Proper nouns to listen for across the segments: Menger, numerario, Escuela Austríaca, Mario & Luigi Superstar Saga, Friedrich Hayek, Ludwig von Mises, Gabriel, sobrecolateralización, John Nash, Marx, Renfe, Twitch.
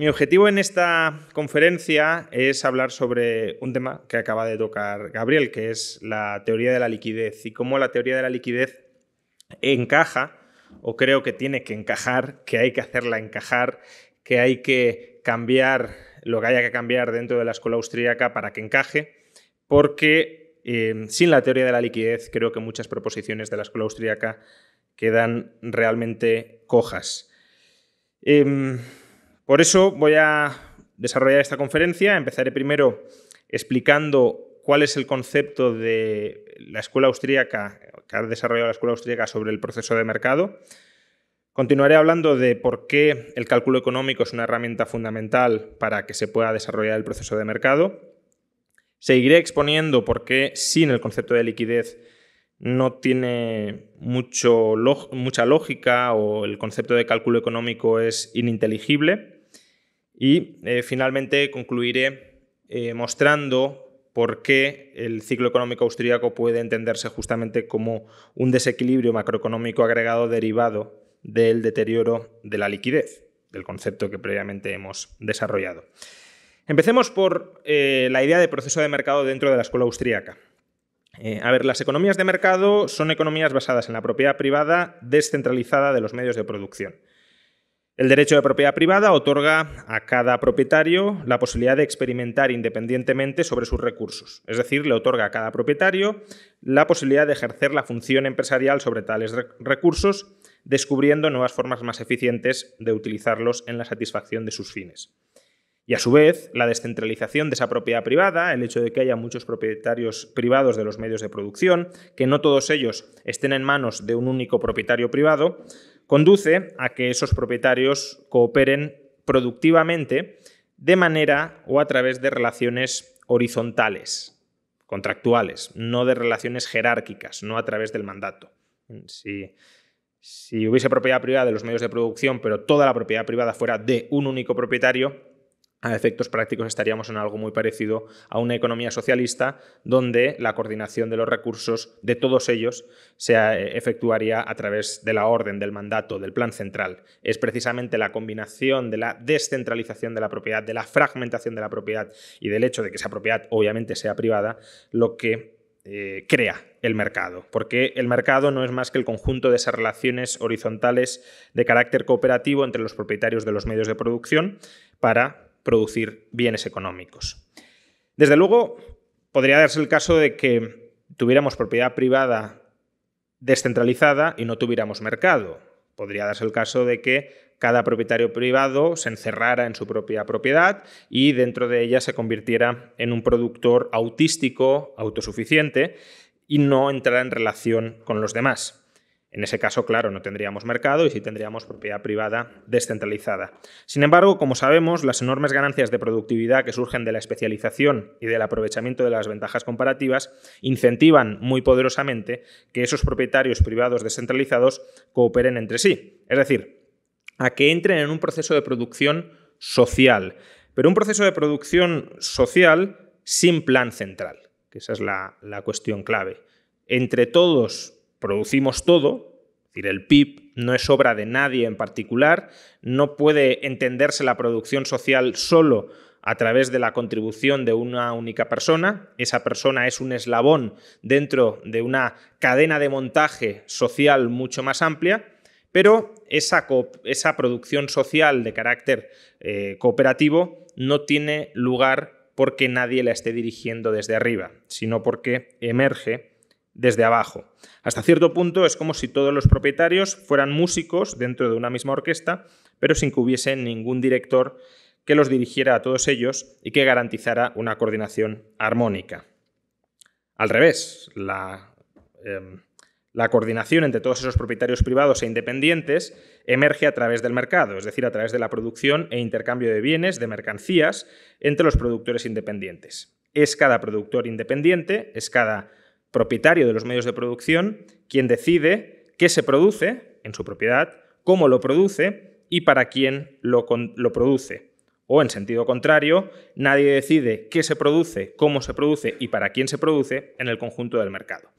Mi objetivo en esta conferencia es hablar sobre un tema que acaba de tocar Gabriel, que es la teoría de la liquidez y cómo la teoría de la liquidez encaja, o creo que tiene que encajar, que hay que hacerla encajar, que hay que cambiar lo que haya que cambiar dentro de la escuela austríaca para que encaje, porque sin la teoría de la liquidez creo que muchas proposiciones de la escuela austríaca quedan realmente cojas. Por eso voy a desarrollar esta conferencia. Empezaré primero explicando cuál es el concepto de la escuela austríaca, que ha desarrollado la escuela austríaca sobre el proceso de mercado. Continuaré hablando de por qué el cálculo económico es una herramienta fundamental para que se pueda desarrollar el proceso de mercado. Seguiré exponiendo por qué sin el concepto de liquidez no tiene mucha lógica o el concepto de cálculo económico es ininteligible. Y finalmente concluiré mostrando por qué el ciclo económico austríaco puede entenderse justamente como un desequilibrio macroeconómico agregado derivado del deterioro de la liquidez, del concepto que previamente hemos desarrollado. Empecemos por la idea de proceso de mercado dentro de la escuela austríaca. Las economías de mercado son economías basadas en la propiedad privada descentralizada de los medios de producción. El derecho de propiedad privada otorga a cada propietario la posibilidad de experimentar independientemente sobre sus recursos, es decir, le otorga a cada propietario la posibilidad de ejercer la función empresarial sobre tales recursos, descubriendo nuevas formas más eficientes de utilizarlos en la satisfacción de sus fines. Y a su vez, la descentralización de esa propiedad privada, el hecho de que haya muchos propietarios privados de los medios de producción, que no todos ellos estén en manos de un único propietario privado, conduce a que esos propietarios cooperen productivamente de manera o a través de relaciones horizontales, contractuales, no de relaciones jerárquicas, no a través del mandato. Si hubiese propiedad privada de los medios de producción, pero toda la propiedad privada fuera de un único propietario, a efectos prácticos estaríamos en algo muy parecido a una economía socialista donde la coordinación de los recursos de todos ellos se efectuaría a través de la orden, del mandato, del plan central. Es precisamente la combinación de la descentralización de la propiedad, de la fragmentación de la propiedad y del hecho de que esa propiedad obviamente sea privada lo que crea el mercado, porque el mercado no es más que el conjunto de esas relaciones horizontales de carácter cooperativo entre los propietarios de los medios de producción para producir bienes económicos. Desde luego, podría darse el caso de que tuviéramos propiedad privada descentralizada y no tuviéramos mercado. Podría darse el caso de que cada propietario privado se encerrara en su propia propiedad y dentro de ella se convirtiera en un productor autístico, autosuficiente y no entrara en relación con los demás. En ese caso, claro, no tendríamos mercado y sí tendríamos propiedad privada descentralizada. Sin embargo, como sabemos, las enormes ganancias de productividad que surgen de la especialización y del aprovechamiento de las ventajas comparativas incentivan muy poderosamente que esos propietarios privados descentralizados cooperen entre sí. Es decir, a que entren en un proceso de producción social, pero un proceso de producción social sin plan central, que esa es la cuestión clave. Entre todos producimos todo, es decir, el PIB no es obra de nadie en particular, no puede entenderse la producción social solo a través de la contribución de una única persona. Esa persona es un eslabón dentro de una cadena de montaje social mucho más amplia, pero esa producción social de carácter cooperativo no tiene lugar porque nadie la esté dirigiendo desde arriba, sino porque emerge desde abajo. Hasta cierto punto es como si todos los propietarios fueran músicos dentro de una misma orquesta, pero sin que hubiese ningún director que los dirigiera a todos ellos y que garantizara una coordinación armónica. Al revés, la coordinación entre todos esos propietarios privados e independientes emerge a través del mercado, es decir, a través de la producción e intercambio de bienes, de mercancías, entre los productores independientes. Es cada productor independiente, es cada propietario de los medios de producción quien decide qué se produce en su propiedad, cómo lo produce y para quién lo produce, O, en sentido contrario, nadie decide qué se produce, cómo se produce y para quién se produce en el conjunto del mercado.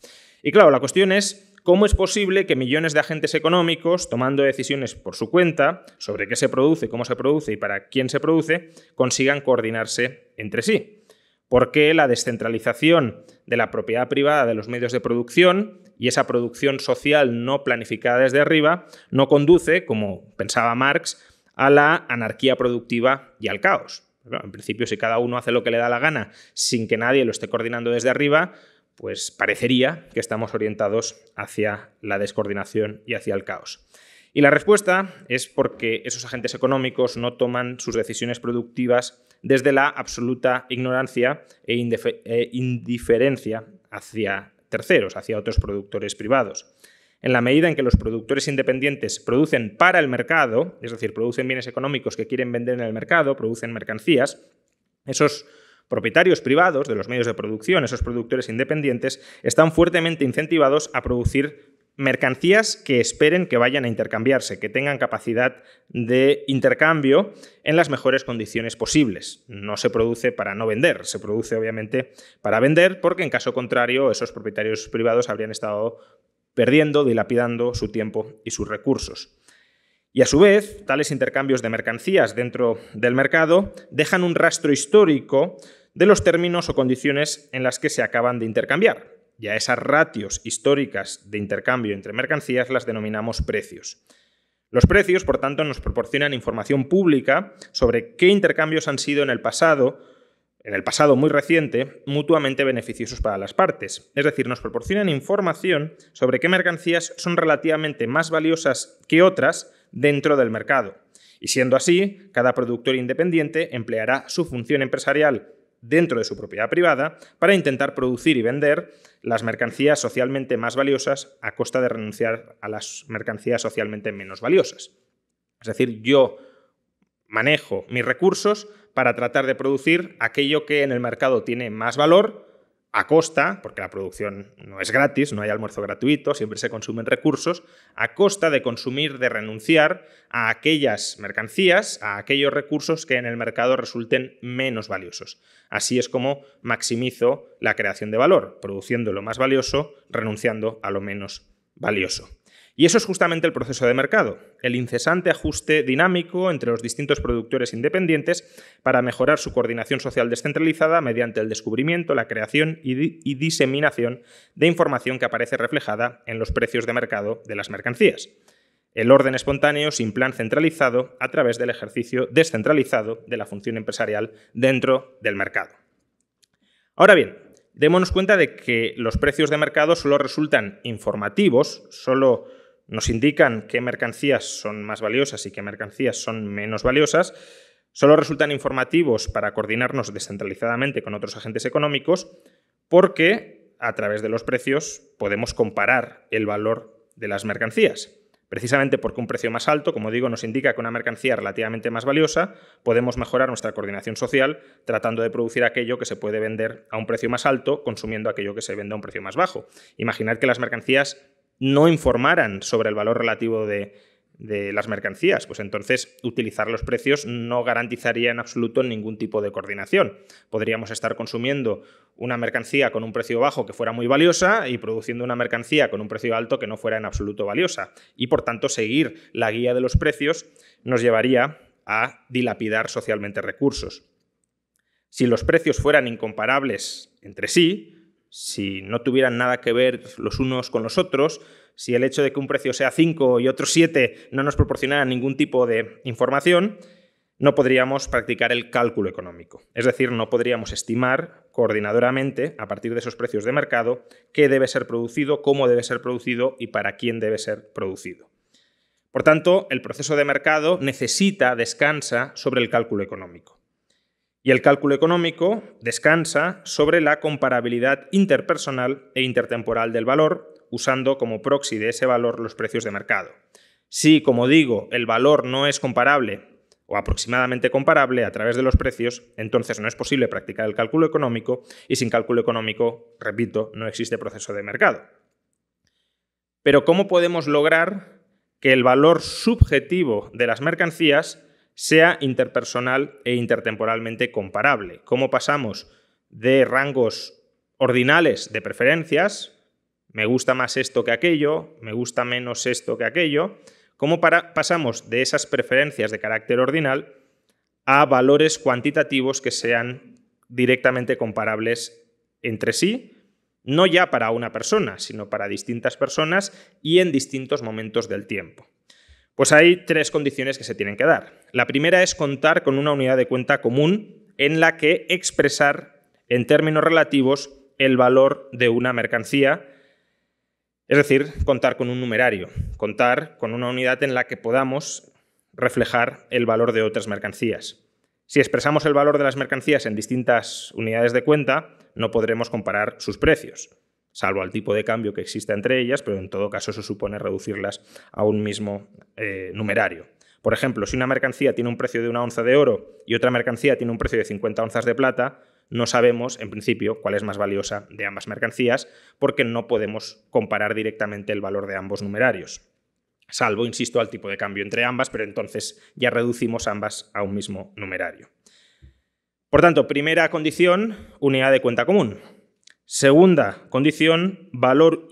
Y claro, la cuestión es cómo es posible que millones de agentes económicos, tomando decisiones por su cuenta sobre qué se produce, cómo se produce y para quién se produce, consigan coordinarse entre sí. ¿Por qué la descentralización de la propiedad privada de los medios de producción y esa producción social no planificada desde arriba no conduce, como pensaba Marx, a la anarquía productiva y al caos? En principio, si cada uno hace lo que le da la gana sin que nadie lo esté coordinando desde arriba, pues parecería que estamos orientados hacia la descoordinación y hacia el caos. Y la respuesta es porque esos agentes económicos no toman sus decisiones productivas desde la absoluta ignorancia e indiferencia hacia terceros, hacia otros productores privados. En la medida en que los productores independientes producen para el mercado, es decir, producen bienes económicos que quieren vender en el mercado, producen mercancías, esos propietarios privados de los medios de producción, esos productores independientes, están fuertemente incentivados a producir mercancías que esperen que vayan a intercambiarse, que tengan capacidad de intercambio en las mejores condiciones posibles. No se produce para no vender, se produce obviamente para vender, porque en caso contrario esos propietarios privados habrían estado perdiendo, dilapidando su tiempo y sus recursos. Y a su vez, tales intercambios de mercancías dentro del mercado dejan un rastro histórico de los términos o condiciones en las que se acaban de intercambiar. Y a esas ratios históricas de intercambio entre mercancías las denominamos precios. Los precios, por tanto, nos proporcionan información pública sobre qué intercambios han sido en el pasado muy reciente, mutuamente beneficiosos para las partes. Es decir, nos proporcionan información sobre qué mercancías son relativamente más valiosas que otras dentro del mercado. Y siendo así, cada productor independiente empleará su función empresarial dentro de su propiedad privada para intentar producir y vender las mercancías socialmente más valiosas a costa de renunciar a las mercancías socialmente menos valiosas. Es decir, yo manejo mis recursos para tratar de producir aquello que en el mercado tiene más valor a costa, porque la producción no es gratis, no hay almuerzo gratuito, siempre se consumen recursos, a costa de consumir, de renunciar a aquellas mercancías, a aquellos recursos que en el mercado resulten menos valiosos. Así es como maximizo la creación de valor, produciendo lo más valioso, renunciando a lo menos valioso. Y eso es justamente el proceso de mercado, el incesante ajuste dinámico entre los distintos productores independientes para mejorar su coordinación social descentralizada mediante el descubrimiento, la creación y diseminación de información que aparece reflejada en los precios de mercado de las mercancías. El orden espontáneo sin plan centralizado a través del ejercicio descentralizado de la función empresarial dentro del mercado. Ahora bien, démonos cuenta de que los precios de mercado solo resultan informativos, solo nos indican qué mercancías son más valiosas y qué mercancías son menos valiosas, solo resultan informativos para coordinarnos descentralizadamente con otros agentes económicos, porque a través de los precios podemos comparar el valor de las mercancías. Precisamente porque un precio más alto, como digo, nos indica que una mercancía relativamente más valiosa, podemos mejorar nuestra coordinación social tratando de producir aquello que se puede vender a un precio más alto, consumiendo aquello que se vende a un precio más bajo. Imaginad que las mercancías no informaran sobre el valor relativo de las mercancías, pues entonces utilizar los precios no garantizaría en absoluto ningún tipo de coordinación. Podríamos estar consumiendo una mercancía con un precio bajo que fuera muy valiosa y produciendo una mercancía con un precio alto que no fuera en absoluto valiosa. Y por tanto seguir la guía de los precios nos llevaría a dilapidar socialmente recursos. Si los precios fueran incomparables entre sí, si no tuvieran nada que ver los unos con los otros, si el hecho de que un precio sea 5 y otro 7 no nos proporcionara ningún tipo de información, no podríamos practicar el cálculo económico. Es decir, no podríamos estimar coordinadoramente, a partir de esos precios de mercado, qué debe ser producido, cómo debe ser producido y para quién debe ser producido. Por tanto, el proceso de mercado descansa sobre el cálculo económico. Y el cálculo económico descansa sobre la comparabilidad interpersonal e intertemporal del valor, usando como proxy de ese valor los precios de mercado. Si, como digo, el valor no es comparable o aproximadamente comparable a través de los precios, entonces no es posible practicar el cálculo económico y sin cálculo económico, repito, no existe proceso de mercado. Pero ¿cómo podemos lograr que el valor subjetivo de las mercancías sea interpersonal e intertemporalmente comparable. ¿Cómo pasamos de rangos ordinales de preferencias? Me gusta más esto que aquello, me gusta menos esto que aquello. ¿Cómo pasamos de esas preferencias de carácter ordinal a valores cuantitativos que sean directamente comparables entre sí? No ya para una persona, sino para distintas personas y en distintos momentos del tiempo. Pues hay tres condiciones que se tienen que dar. La primera es contar con una unidad de cuenta común en la que expresar en términos relativos el valor de una mercancía, es decir, contar con un numerario, contar con una unidad en la que podamos reflejar el valor de otras mercancías. Si expresamos el valor de las mercancías en distintas unidades de cuenta, no podremos comparar sus precios, salvo al tipo de cambio que exista entre ellas, pero en todo caso eso supone reducirlas a un mismo numerario. Por ejemplo, si una mercancía tiene un precio de 1 onza de oro y otra mercancía tiene un precio de 50 onzas de plata, no sabemos, en principio, cuál es más valiosa de ambas mercancías, porque no podemos comparar directamente el valor de ambos numerarios. Salvo, insisto, al tipo de cambio entre ambas, pero entonces ya reducimos ambas a un mismo numerario. Por tanto, primera condición, unidad de cuenta común. Segunda condición, valor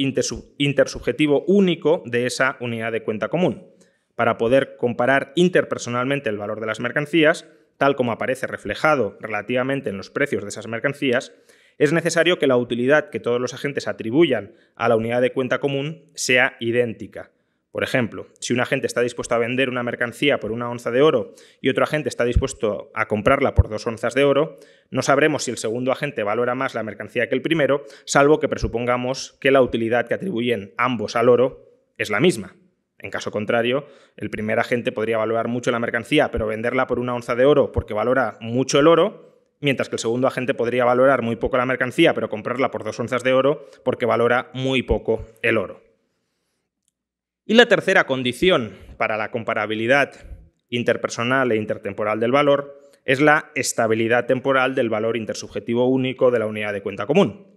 intersubjetivo único de esa unidad de cuenta común. Para poder comparar interpersonalmente el valor de las mercancías, tal como aparece reflejado relativamente en los precios de esas mercancías, es necesario que la utilidad que todos los agentes atribuyan a la unidad de cuenta común sea idéntica. Por ejemplo, si un agente está dispuesto a vender una mercancía por 1 onza de oro y otro agente está dispuesto a comprarla por 2 onzas de oro, no sabremos si el segundo agente valora más la mercancía que el primero, salvo que presupongamos que la utilidad que atribuyen ambos al oro es la misma. En caso contrario, el primer agente podría valorar mucho la mercancía, pero venderla por 1 onza de oro porque valora mucho el oro, mientras que el segundo agente podría valorar muy poco la mercancía, pero comprarla por 2 onzas de oro porque valora muy poco el oro. Y la tercera condición para la comparabilidad interpersonal e intertemporal del valor es la estabilidad temporal del valor intersubjetivo único de la unidad de cuenta común.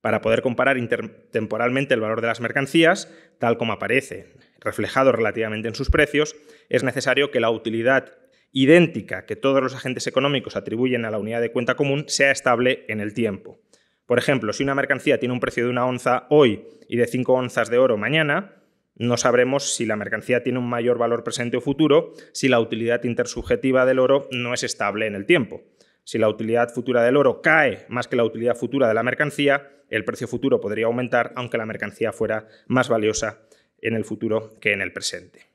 Para poder comparar intertemporalmente el valor de las mercancías, tal como aparece reflejado relativamente en sus precios, es necesario que la utilidad idéntica que todos los agentes económicos atribuyen a la unidad de cuenta común sea estable en el tiempo. Por ejemplo, si una mercancía tiene un precio de 1 onza hoy y de 5 onzas de oro mañana, no sabremos si la mercancía tiene un mayor valor presente o futuro si la utilidad intersubjetiva del oro no es estable en el tiempo. Si la utilidad futura del oro cae más que la utilidad futura de la mercancía, el precio futuro podría aumentar aunque la mercancía fuera más valiosa en el futuro que en el presente.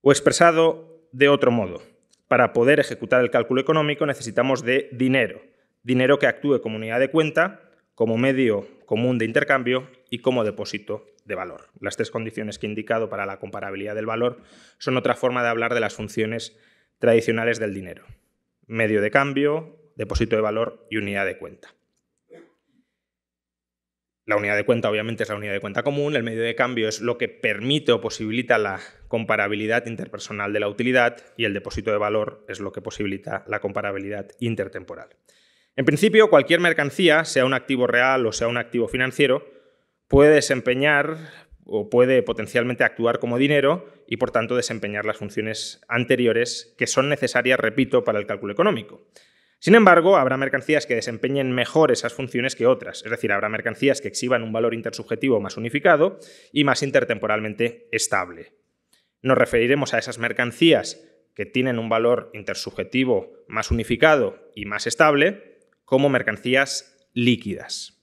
O expresado de otro modo, para poder ejecutar el cálculo económico necesitamos de dinero. Dinero que actúe como unidad de cuenta, como medio común de intercambio y como depósito de valor. Las tres condiciones que he indicado para la comparabilidad del valor son otra forma de hablar de las funciones tradicionales del dinero: medio de cambio, depósito de valor y unidad de cuenta. La unidad de cuenta obviamente es la unidad de cuenta común, el medio de cambio es lo que permite o posibilita la comparabilidad interpersonal de la utilidad y el depósito de valor es lo que posibilita la comparabilidad intertemporal. En principio, cualquier mercancía, sea un activo real o sea un activo financiero, puede desempeñar o puede potencialmente actuar como dinero y, por tanto, desempeñar las funciones anteriores que son necesarias, repito, para el cálculo económico. Sin embargo, habrá mercancías que desempeñen mejor esas funciones que otras, es decir, habrá mercancías que exhiban un valor intersubjetivo más unificado y más intertemporalmente estable. Nos referiremos a esas mercancías que tienen un valor intersubjetivo más unificado y más estable como mercancías líquidas.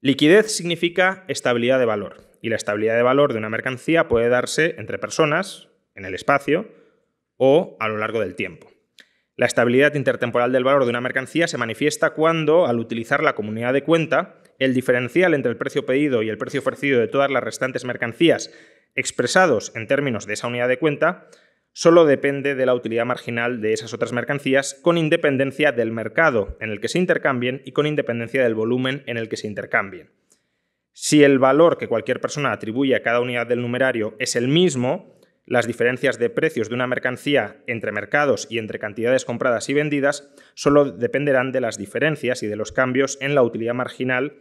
Liquidez significa estabilidad de valor, y la estabilidad de valor de una mercancía puede darse entre personas, en el espacio o a lo largo del tiempo. La estabilidad intertemporal del valor de una mercancía se manifiesta cuando, al utilizar la unidad de cuenta, el diferencial entre el precio pedido y el precio ofrecido de todas las restantes mercancías expresados en términos de esa unidad de cuenta solo depende de la utilidad marginal de esas otras mercancías con independencia del mercado en el que se intercambien y con independencia del volumen en el que se intercambien. Si el valor que cualquier persona atribuye a cada unidad del numerario es el mismo, las diferencias de precios de una mercancía entre mercados y entre cantidades compradas y vendidas solo dependerán de las diferencias y de los cambios en la utilidad marginal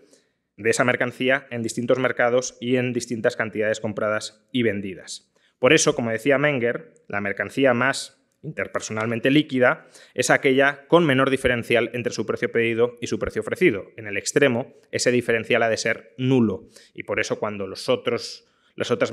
de esa mercancía en distintos mercados y en distintas cantidades compradas y vendidas. Por eso, como decía Menger, la mercancía más interpersonalmente líquida es aquella con menor diferencial entre su precio pedido y su precio ofrecido. En el extremo, ese diferencial ha de ser nulo, y por eso cuando las otras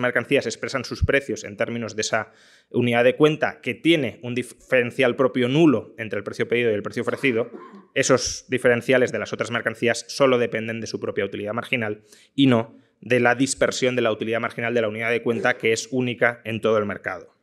mercancías expresan sus precios en términos de esa unidad de cuenta que tiene un diferencial propio nulo entre el precio pedido y el precio ofrecido, esos diferenciales de las otras mercancías solo dependen de su propia utilidad marginal y no de la dispersión de la utilidad marginal de la unidad de cuenta, que es única en todo el mercado.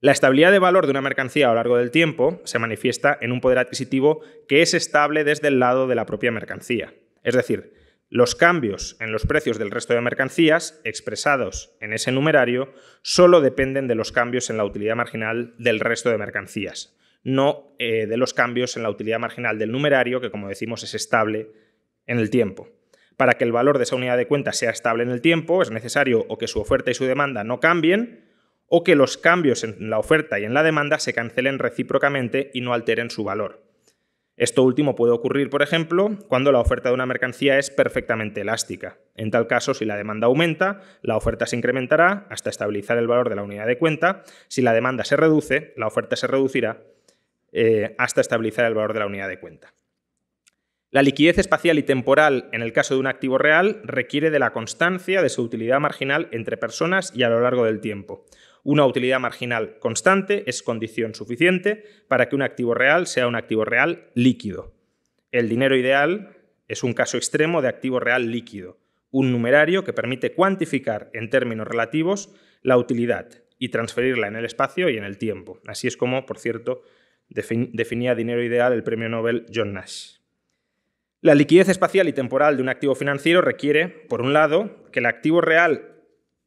La estabilidad de valor de una mercancía a lo largo del tiempo se manifiesta en un poder adquisitivo que es estable desde el lado de la propia mercancía. Es decir, los cambios en los precios del resto de mercancías, expresados en ese numerario, solo dependen de los cambios en la utilidad marginal del resto de mercancías, no de los cambios en la utilidad marginal del numerario, que, como decimos, es estable en el tiempo. Para que el valor de esa unidad de cuenta sea estable en el tiempo, es necesario o que su oferta y su demanda no cambien, o que los cambios en la oferta y en la demanda se cancelen recíprocamente y no alteren su valor. Esto último puede ocurrir, por ejemplo, cuando la oferta de una mercancía es perfectamente elástica. En tal caso, si la demanda aumenta, la oferta se incrementará hasta estabilizar el valor de la unidad de cuenta. Si la demanda se reduce, la oferta se reducirá hasta estabilizar el valor de la unidad de cuenta. La liquidez espacial y temporal en el caso de un activo real requiere de la constancia de su utilidad marginal entre personas y a lo largo del tiempo. Una utilidad marginal constante es condición suficiente para que un activo real sea un activo real líquido. El dinero ideal es un caso extremo de activo real líquido, un numerario que permite cuantificar en términos relativos la utilidad y transferirla en el espacio y en el tiempo. Así es como, por cierto, definía dinero ideal el premio Nobel John Nash. La liquidez espacial y temporal de un activo financiero requiere, por un lado, que el activo real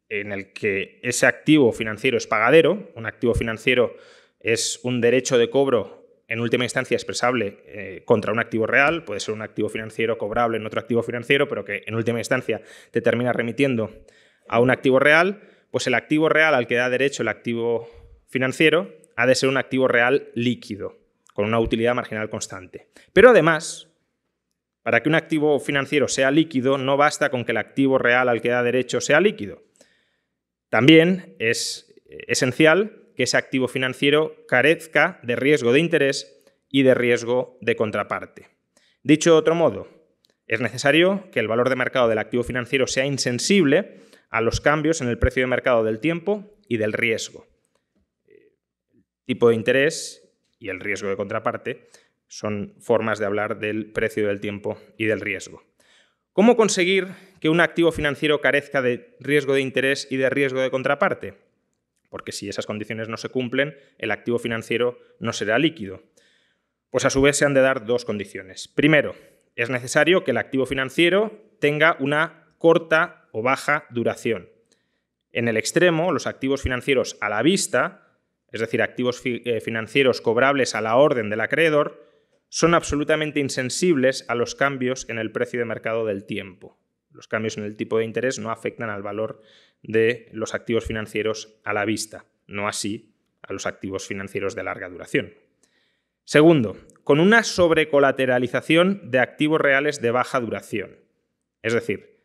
en el que ese activo financiero es pagadero, un activo financiero es un derecho de cobro en última instancia expresable contra un activo real, puede ser un activo financiero cobrable en otro activo financiero, pero que en última instancia te termina remitiendo a un activo real, pues el activo real al que da derecho el activo financiero ha de ser un activo real líquido, con una utilidad marginal constante. Pero además, para que un activo financiero sea líquido, no basta con que el activo real al que da derecho sea líquido. También es esencial que ese activo financiero carezca de riesgo de interés y de riesgo de contraparte. Dicho de otro modo, es necesario que el valor de mercado del activo financiero sea insensible a los cambios en el precio de mercado del tiempo y del riesgo. El tipo de interés y el riesgo de contraparte son formas de hablar del precio del tiempo y del riesgo. ¿Cómo conseguir que un activo financiero carezca de riesgo de interés y de riesgo de contraparte? Porque si esas condiciones no se cumplen, el activo financiero no será líquido. Pues a su vez se han de dar dos condiciones. Primero, es necesario que el activo financiero tenga una corta o baja duración. En el extremo, los activos financieros a la vista, es decir, activos financieros cobrables a la orden del acreedor, son absolutamente insensibles a los cambios en el precio de mercado del tiempo. Los cambios en el tipo de interés no afectan al valor de los activos financieros a la vista, no así a los activos financieros de larga duración. Segundo, con una sobrecolateralización de activos reales de baja duración. Es decir,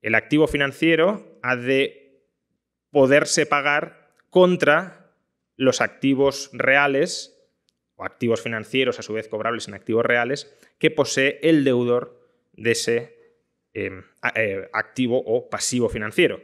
el activo financiero ha de poderse pagar contra los activos reales o activos financieros, a su vez cobrables en activos reales, que posee el deudor de ese activo o pasivo financiero.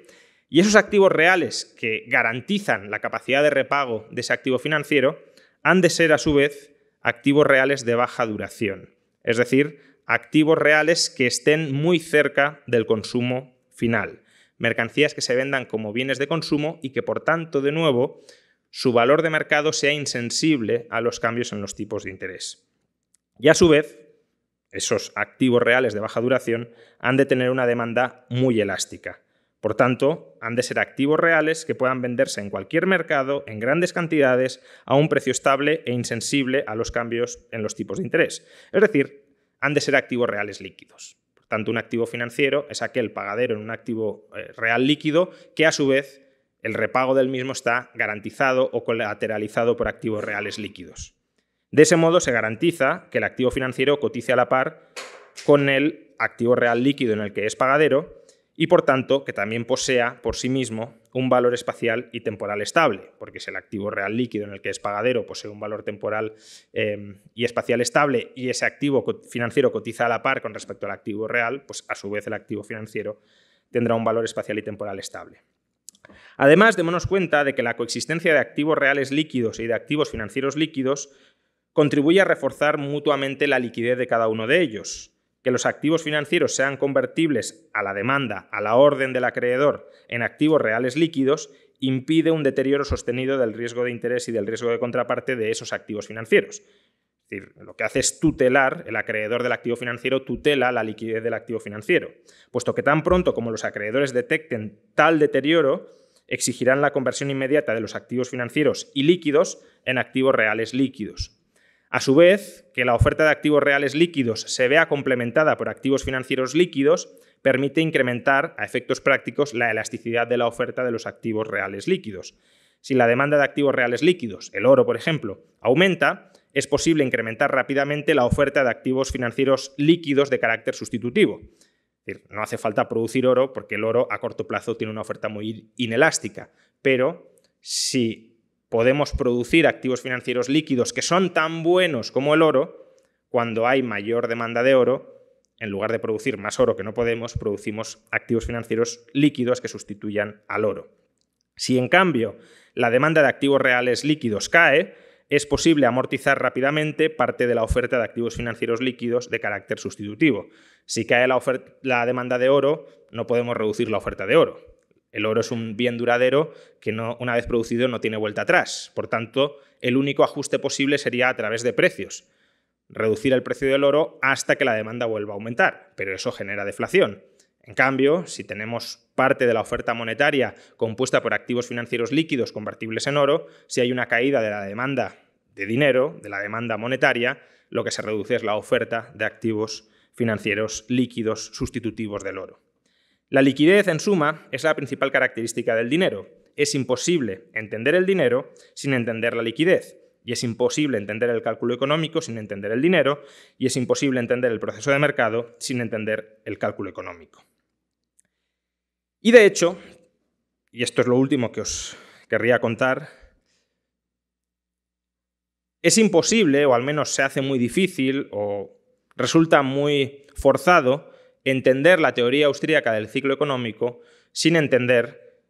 Y esos activos reales que garantizan la capacidad de repago de ese activo financiero han de ser, a su vez, activos reales de baja duración, es decir, activos reales que estén muy cerca del consumo final, mercancías que se vendan como bienes de consumo y que, por tanto, de nuevo, su valor de mercado sea insensible a los cambios en los tipos de interés. Y a su vez, esos activos reales de baja duración han de tener una demanda muy elástica. Por tanto, han de ser activos reales que puedan venderse en cualquier mercado, en grandes cantidades, a un precio estable e insensible a los cambios en los tipos de interés. Es decir, han de ser activos reales líquidos. Por tanto, un activo financiero es aquel pagadero en un activo real líquido que, a su vez, el repago del mismo está garantizado o colateralizado por activos reales líquidos. De ese modo se garantiza que el activo financiero cotice a la par con el activo real líquido en el que es pagadero y, por tanto, que también posea por sí mismo un valor espacial y temporal estable, porque si el activo real líquido en el que es pagadero posee un valor temporal y espacial estable y ese activo financiero cotiza a la par con respecto al activo real, pues a su vez el activo financiero tendrá un valor espacial y temporal estable. Además, démonos cuenta de que la coexistencia de activos reales líquidos y de activos financieros líquidos contribuye a reforzar mutuamente la liquidez de cada uno de ellos. Que los activos financieros sean convertibles a la demanda, a la orden del acreedor, en activos reales líquidos, impide un deterioro sostenido del riesgo de interés y del riesgo de contraparte de esos activos financieros. Es decir, lo que hace es tutelar, el acreedor del activo financiero tutela la liquidez del activo financiero, puesto que tan pronto como los acreedores detecten tal deterioro, exigirán la conversión inmediata de los activos financieros y líquidos en activos reales líquidos. A su vez, que la oferta de activos reales líquidos se vea complementada por activos financieros líquidos permite incrementar, a efectos prácticos, la elasticidad de la oferta de los activos reales líquidos. Si la demanda de activos reales líquidos, el oro por ejemplo, aumenta, es posible incrementar rápidamente la oferta de activos financieros líquidos de carácter sustitutivo. Es decir, no hace falta producir oro porque el oro a corto plazo tiene una oferta muy inelástica, pero si podemos producir activos financieros líquidos que son tan buenos como el oro, cuando hay mayor demanda de oro, en lugar de producir más oro que no podemos, producimos activos financieros líquidos que sustituyan al oro. Si en cambio la demanda de activos reales líquidos cae, es posible amortizar rápidamente parte de la oferta de activos financieros líquidos de carácter sustitutivo. Si cae la demanda de oro, no podemos reducir la oferta de oro. El oro es un bien duradero que una vez producido no tiene vuelta atrás. Por tanto, el único ajuste posible sería a través de precios. Reducir el precio del oro hasta que la demanda vuelva a aumentar, pero eso genera deflación. En cambio, si tenemos parte de la oferta monetaria compuesta por activos financieros líquidos convertibles en oro, si hay una caída de la demanda de dinero, de la demanda monetaria, lo que se reduce es la oferta de activos financieros líquidos sustitutivos del oro. La liquidez, en suma, es la principal característica del dinero. Es imposible entender el dinero sin entender la liquidez, y es imposible entender el cálculo económico sin entender el dinero, y es imposible entender el proceso de mercado sin entender el cálculo económico. Y de hecho, y esto es lo último que os querría contar, es imposible, o al menos se hace muy difícil, o resulta muy forzado, entender la teoría austríaca del ciclo económico sin entender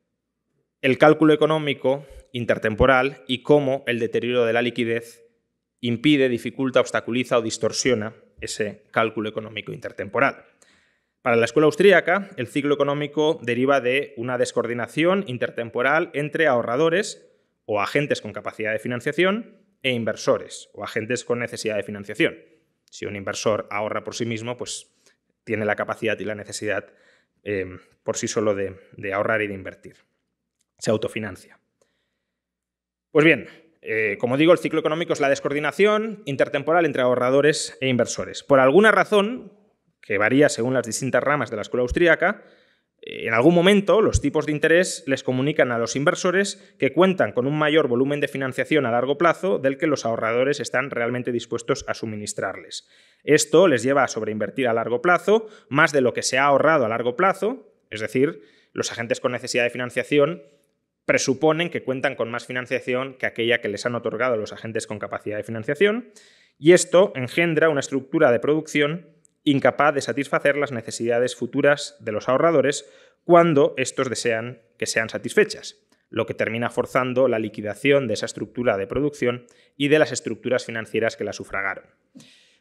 el cálculo económico intertemporal y cómo el deterioro de la liquidez impide, dificulta, obstaculiza o distorsiona ese cálculo económico intertemporal. Para la escuela austríaca, el ciclo económico deriva de una descoordinación intertemporal entre ahorradores o agentes con capacidad de financiación e inversores o agentes con necesidad de financiación. Si un inversor ahorra por sí mismo, pues tiene la capacidad y la necesidad por sí solo de ahorrar y de invertir. Se autofinancia. Pues bien, como digo, el ciclo económico es la descoordinación intertemporal entre ahorradores e inversores. Por alguna razón, que varía según las distintas ramas de la escuela austríaca, en algún momento los tipos de interés les comunican a los inversores que cuentan con un mayor volumen de financiación a largo plazo del que los ahorradores están realmente dispuestos a suministrarles. Esto les lleva a sobreinvertir a largo plazo más de lo que se ha ahorrado a largo plazo, es decir, los agentes con necesidad de financiación presuponen que cuentan con más financiación que aquella que les han otorgado los agentes con capacidad de financiación, y esto engendra una estructura de producción incapaz de satisfacer las necesidades futuras de los ahorradores cuando estos desean que sean satisfechas, lo que termina forzando la liquidación de esa estructura de producción y de las estructuras financieras que la sufragaron.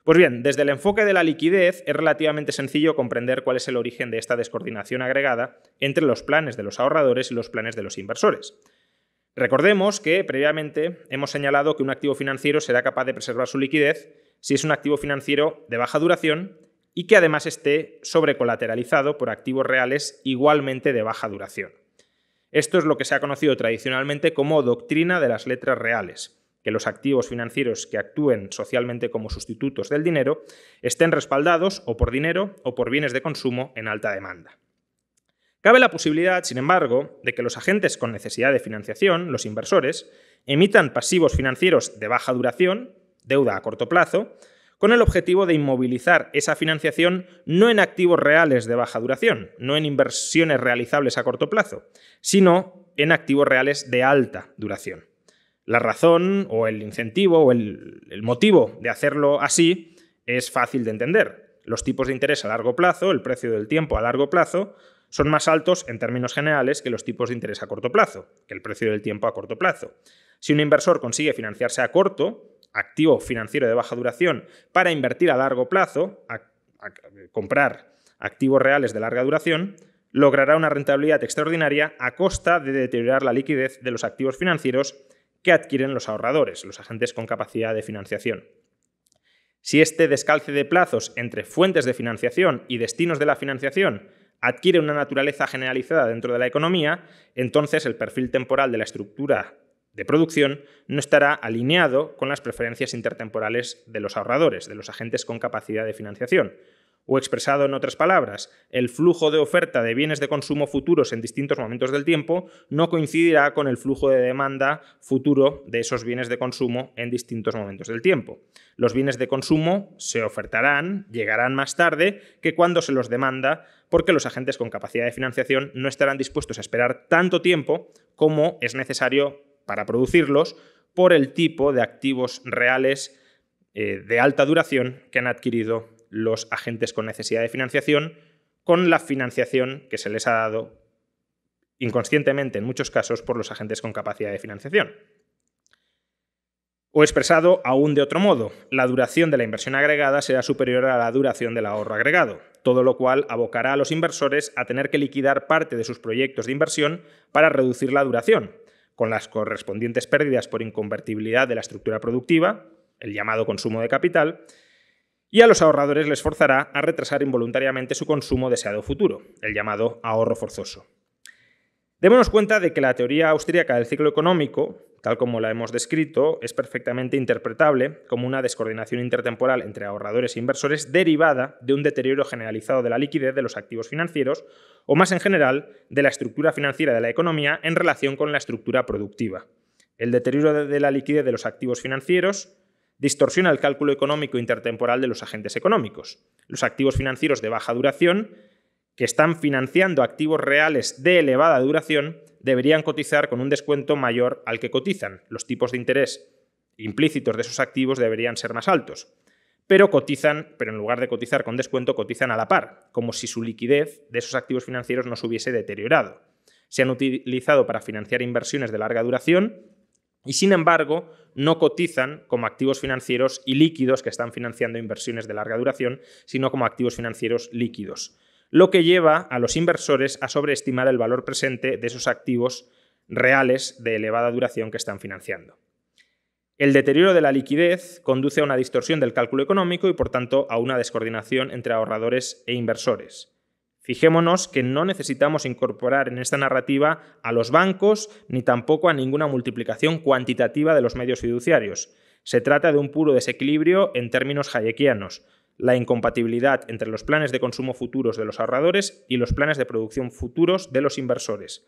Pues bien, desde el enfoque de la liquidez es relativamente sencillo comprender cuál es el origen de esta descoordinación agregada entre los planes de los ahorradores y los planes de los inversores. Recordemos que previamente hemos señalado que un activo financiero será capaz de preservar su liquidez si es un activo financiero de baja duración y que además esté sobrecolateralizado por activos reales igualmente de baja duración. Esto es lo que se ha conocido tradicionalmente como doctrina de las letras reales, que los activos financieros que actúen socialmente como sustitutos del dinero estén respaldados o por dinero o por bienes de consumo en alta demanda. Cabe la posibilidad, sin embargo, de que los agentes con necesidad de financiación, los inversores, emitan pasivos financieros de baja duración, deuda a corto plazo, con el objetivo de inmovilizar esa financiación no en activos reales de baja duración, no en inversiones realizables a corto plazo, sino en activos reales de alta duración. La razón o el incentivo o el motivo de hacerlo así es fácil de entender. Los tipos de interés a largo plazo, el precio del tiempo a largo plazo, son más altos en términos generales que los tipos de interés a corto plazo, que el precio del tiempo a corto plazo. Si un inversor consigue financiarse a corto, activo financiero de baja duración, para invertir a largo plazo, comprar activos reales de larga duración, logrará una rentabilidad extraordinaria a costa de deteriorar la liquidez de los activos financieros que adquieren los ahorradores, los agentes con capacidad de financiación. Si este descalce de plazos entre fuentes de financiación y destinos de la financiación adquiere una naturaleza generalizada dentro de la economía, entonces el perfil temporal de la estructura de producción no estará alineado con las preferencias intertemporales de los ahorradores, de los agentes con capacidad de financiación. O expresado en otras palabras, el flujo de oferta de bienes de consumo futuros en distintos momentos del tiempo no coincidirá con el flujo de demanda futuro de esos bienes de consumo en distintos momentos del tiempo. Los bienes de consumo se ofertarán, llegarán más tarde que cuando se los demanda, porque los agentes con capacidad de financiación no estarán dispuestos a esperar tanto tiempo como es necesario para producirlos por el tipo de activos reales de alta duración que han adquirido los agentes con necesidad de financiación, con la financiación que se les ha dado inconscientemente en muchos casos por los agentes con capacidad de financiación. O expresado aún de otro modo, la duración de la inversión agregada será superior a la duración del ahorro agregado, todo lo cual abocará a los inversores a tener que liquidar parte de sus proyectos de inversión para reducir la duración, con las correspondientes pérdidas por inconvertibilidad de la estructura productiva, el llamado consumo de capital, y a los ahorradores les forzará a retrasar involuntariamente su consumo deseado futuro, el llamado ahorro forzoso. Démonos cuenta de que la teoría austríaca del ciclo económico, tal como la hemos descrito, es perfectamente interpretable como una descoordinación intertemporal entre ahorradores e inversores derivada de un deterioro generalizado de la liquidez de los activos financieros o, más en general, de la estructura financiera de la economía en relación con la estructura productiva. El deterioro de la liquidez de los activos financieros distorsiona el cálculo económico intertemporal de los agentes económicos. Los activos financieros de baja duración, que están financiando activos reales de elevada duración, deberían cotizar con un descuento mayor al que cotizan. Los tipos de interés implícitos de esos activos deberían ser más altos. Pero en lugar de cotizar con descuento, cotizan a la par, como si su liquidez de esos activos financieros no se hubiese deteriorado. Se han utilizado para financiar inversiones de larga duración y, sin embargo, no cotizan como activos financieros y líquidos que están financiando inversiones de larga duración, sino como activos financieros líquidos, lo que lleva a los inversores a sobreestimar el valor presente de esos activos reales de elevada duración que están financiando. El deterioro de la liquidez conduce a una distorsión del cálculo económico y, por tanto, a una descoordinación entre ahorradores e inversores. Fijémonos que no necesitamos incorporar en esta narrativa a los bancos ni tampoco a ninguna multiplicación cuantitativa de los medios fiduciarios. Se trata de un puro desequilibrio en términos hayekianos, la incompatibilidad entre los planes de consumo futuros de los ahorradores y los planes de producción futuros de los inversores.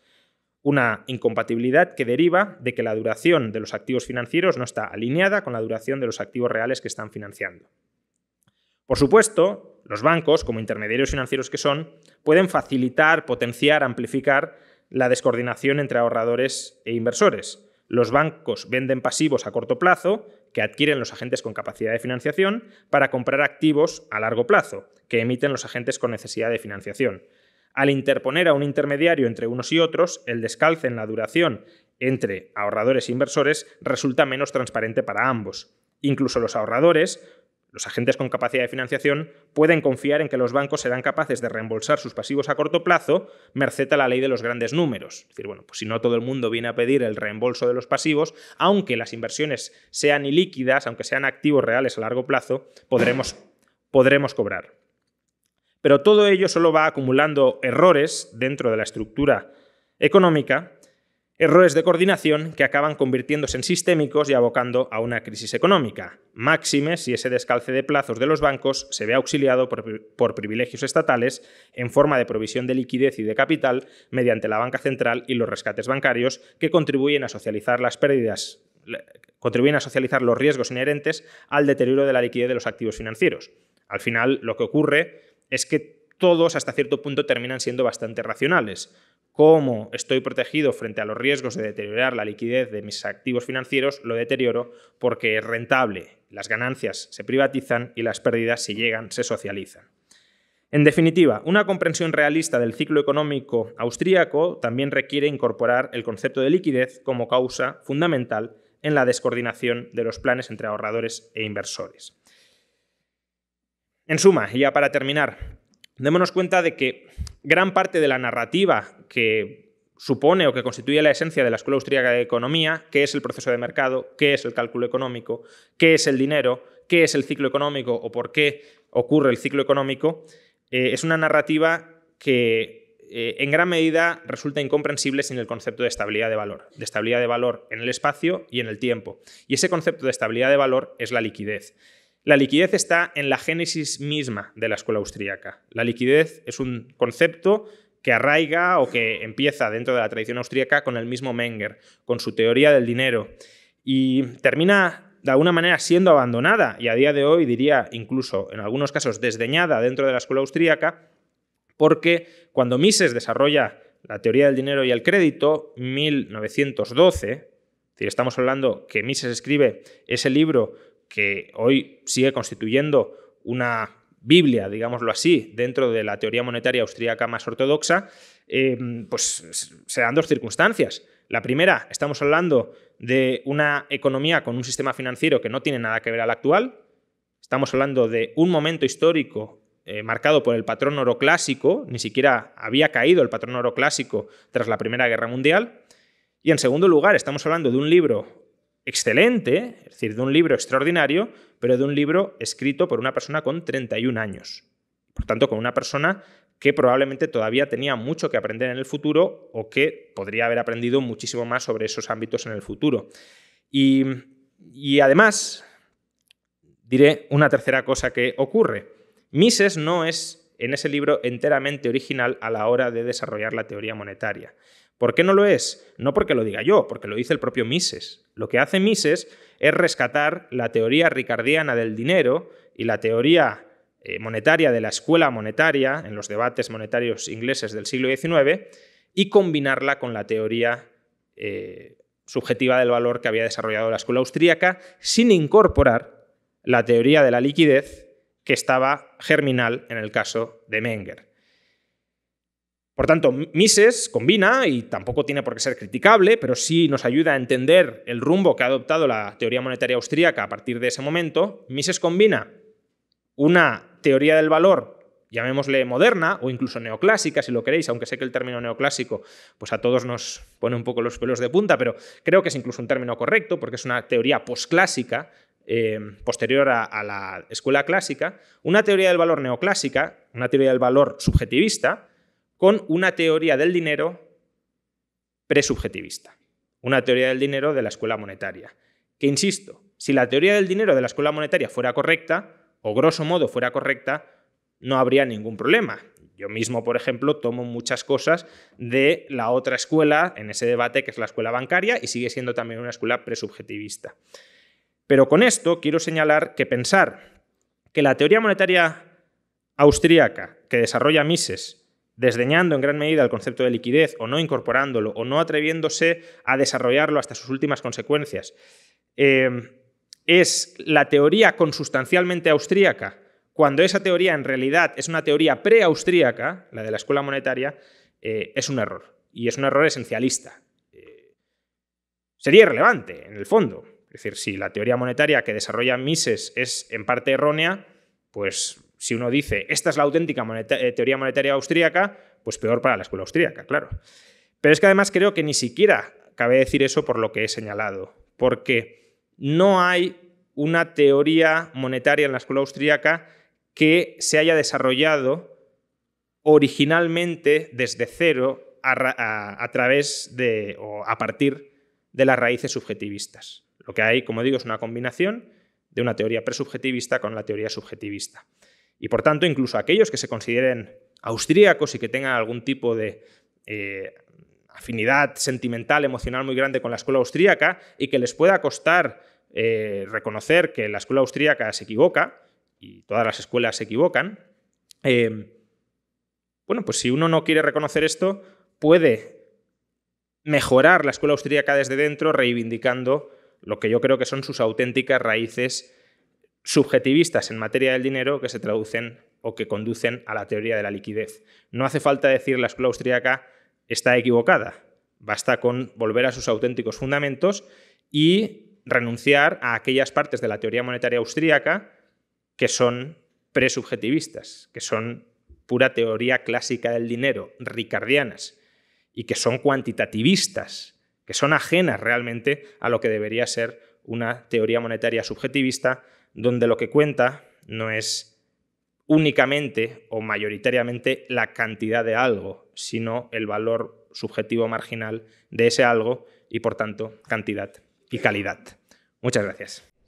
Una incompatibilidad que deriva de que la duración de los activos financieros no está alineada con la duración de los activos reales que están financiando. Por supuesto, los bancos, como intermediarios financieros que son, pueden facilitar, potenciar, amplificar la descoordinación entre ahorradores e inversores. Los bancos venden pasivos a corto plazo que adquieren los agentes con capacidad de financiación para comprar activos a largo plazo que emiten los agentes con necesidad de financiación. Al interponer a un intermediario entre unos y otros, el descalce en la duración entre ahorradores e inversores resulta menos transparente para ambos. Incluso los ahorradores, los agentes con capacidad de financiación, pueden confiar en que los bancos serán capaces de reembolsar sus pasivos a corto plazo merced a la ley de los grandes números. Es decir, bueno, pues si no todo el mundo viene a pedir el reembolso de los pasivos, aunque las inversiones sean ilíquidas, aunque sean activos reales a largo plazo, podremos cobrar. Pero todo ello solo va acumulando errores dentro de la estructura económica, errores de coordinación que acaban convirtiéndose en sistémicos y abocando a una crisis económica, máxime si ese descalce de plazos de los bancos se ve auxiliado por privilegios estatales en forma de provisión de liquidez y de capital mediante la banca central y los rescates bancarios que contribuyen a socializar las pérdidas, contribuyen a socializar los riesgos inherentes al deterioro de la liquidez de los activos financieros. Al final, lo que ocurre es que todos hasta cierto punto terminan siendo bastante racionales. Como estoy protegido frente a los riesgos de deteriorar la liquidez de mis activos financieros, lo deterioro porque es rentable. Las ganancias se privatizan y las pérdidas, si llegan, se socializan. En definitiva, una comprensión realista del ciclo económico austríaco también requiere incorporar el concepto de liquidez como causa fundamental en la descoordinación de los planes entre ahorradores e inversores. En suma, y ya para terminar, démonos cuenta de que gran parte de la narrativa que supone o que constituye la esencia de la Escuela Austríaca de Economía, qué es el proceso de mercado, qué es el cálculo económico, qué es el dinero, qué es el ciclo económico o por qué ocurre el ciclo económico, es una narrativa que en gran medida resulta incomprensible sin el concepto de estabilidad de valor. De estabilidad de valor en el espacio y en el tiempo. Y ese concepto de estabilidad de valor es la liquidez. La liquidez está en la génesis misma de la Escuela Austríaca. La liquidez es un concepto que arraiga o que empieza dentro de la tradición austríaca con el mismo Menger, con su teoría del dinero, y termina de alguna manera siendo abandonada y a día de hoy diría incluso en algunos casos desdeñada dentro de la Escuela Austríaca, porque cuando Mises desarrolla la teoría del dinero y el crédito, 1912, es decir, estamos hablando que Mises escribe ese libro que hoy sigue constituyendo una Biblia, digámoslo así, dentro de la teoría monetaria austríaca más ortodoxa, pues se dan dos circunstancias. La primera, estamos hablando de una economía con un sistema financiero que no tiene nada que ver al actual. Estamos hablando de un momento histórico marcado por el patrón oro clásico, ni siquiera había caído el patrón oro clásico tras la Primera Guerra Mundial. Y en segundo lugar, estamos hablando de un libro excelente, es decir, de un libro extraordinario, pero de un libro escrito por una persona con 31 años. Por tanto, con una persona que probablemente todavía tenía mucho que aprender en el futuro o que podría haber aprendido muchísimo más sobre esos ámbitos en el futuro. Y además, diré una tercera cosa que ocurre. Mises no es en ese libro enteramente original a la hora de desarrollar la teoría monetaria. ¿Por qué no lo es? No porque lo diga yo, porque lo dice el propio Mises. Lo que hace Mises es rescatar la teoría ricardiana del dinero y la teoría monetaria de la escuela monetaria en los debates monetarios ingleses del siglo XIX y combinarla con la teoría subjetiva del valor que había desarrollado la escuela austríaca sin incorporar la teoría de la liquidez que estaba germinal en el caso de Menger. Por tanto, Mises combina, y tampoco tiene por qué ser criticable, pero sí nos ayuda a entender el rumbo que ha adoptado la teoría monetaria austríaca a partir de ese momento. Mises combina una teoría del valor, llamémosle moderna o incluso neoclásica, si lo queréis, aunque sé que el término neoclásico pues a todos nos pone un poco los pelos de punta, pero creo que es incluso un término correcto porque es una teoría posclásica, posterior a la escuela clásica, una teoría del valor neoclásica, una teoría del valor subjetivista, con una teoría del dinero presubjetivista, una teoría del dinero de la escuela monetaria. Que insisto, si la teoría del dinero de la escuela monetaria fuera correcta, o grosso modo fuera correcta, no habría ningún problema. Yo mismo, por ejemplo, tomo muchas cosas de la otra escuela en ese debate que es la escuela bancaria y sigue siendo también una escuela presubjetivista. Pero con esto quiero señalar que pensar que la teoría monetaria austríaca que desarrolla Mises, desdeñando en gran medida el concepto de liquidez o no incorporándolo o no atreviéndose a desarrollarlo hasta sus últimas consecuencias, es la teoría consustancialmente austríaca, cuando esa teoría en realidad es una teoría preaustríaca, la de la escuela monetaria, es un error, y es un error esencialista. Sería irrelevante, en el fondo. Es decir, si la teoría monetaria que desarrolla Mises es en parte errónea, pues si uno dice esta es la auténtica teoría monetaria austríaca, pues peor para la escuela austríaca, claro. Pero es que además creo que ni siquiera cabe decir eso por lo que he señalado, porque no hay una teoría monetaria en la escuela austríaca que se haya desarrollado originalmente desde cero a partir de las raíces subjetivistas. Lo que hay, como digo, es una combinación de una teoría presubjetivista con la teoría subjetivista. Y por tanto, incluso aquellos que se consideren austríacos y que tengan algún tipo de afinidad sentimental, emocional muy grande con la escuela austríaca y que les pueda costar reconocer que la escuela austríaca se equivoca, y todas las escuelas se equivocan, Bueno, pues si uno no quiere reconocer esto, puede mejorar la escuela austríaca desde dentro, reivindicando lo que yo creo que son sus auténticas raíces subjetivistas en materia del dinero, que se traducen o que conducen a la teoría de la liquidez. No hace falta decir la escuela austríaca está equivocada, basta con volver a sus auténticos fundamentos y renunciar a aquellas partes de la teoría monetaria austríaca que son presubjetivistas, que son pura teoría clásica del dinero, ricardianas, y que son cuantitativistas, que son ajenas realmente a lo que debería ser una teoría monetaria subjetivista, donde lo que cuenta no es únicamente o mayoritariamente la cantidad de algo, sino el valor subjetivo marginal de ese algo y, por tanto, cantidad y calidad. Muchas gracias.